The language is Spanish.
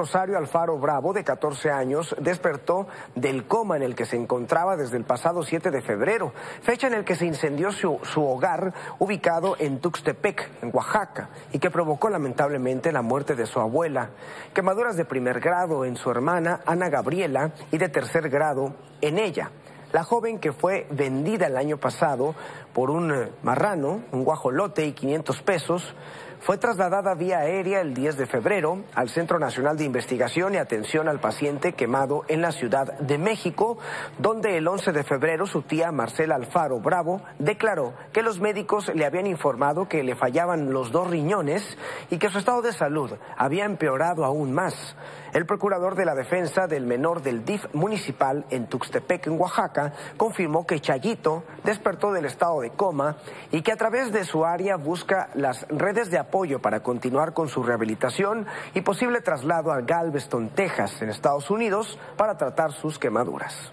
Rosario Alfaro Bravo, de 14 años, despertó del coma en el que se encontraba desde el pasado 7 de febrero, fecha en el que se incendió su hogar ubicado en Tuxtepec, en Oaxaca, y que provocó lamentablemente la muerte de su abuela, quemaduras de primer grado en su hermana Ana Gabriela y de tercer grado en ella. La joven que fue vendida el año pasado por un marrano, un guajolote y 500 pesos, fue trasladada vía aérea el 10 de febrero al Centro Nacional de Investigación y Atención al Paciente Quemado en la Ciudad de México, donde el 11 de febrero su tía Marcela Alfaro Bravo declaró que los médicos le habían informado que le fallaban los dos riñones y que su estado de salud había empeorado aún más. El procurador de la defensa del menor del DIF municipal en Tuxtepec, en Oaxaca, confirmó que Chayito despertó del estado de coma y que a través de su área busca las redes de apoyo para continuar con su rehabilitación y posible traslado a Galveston, Texas, en Estados Unidos, para tratar sus quemaduras.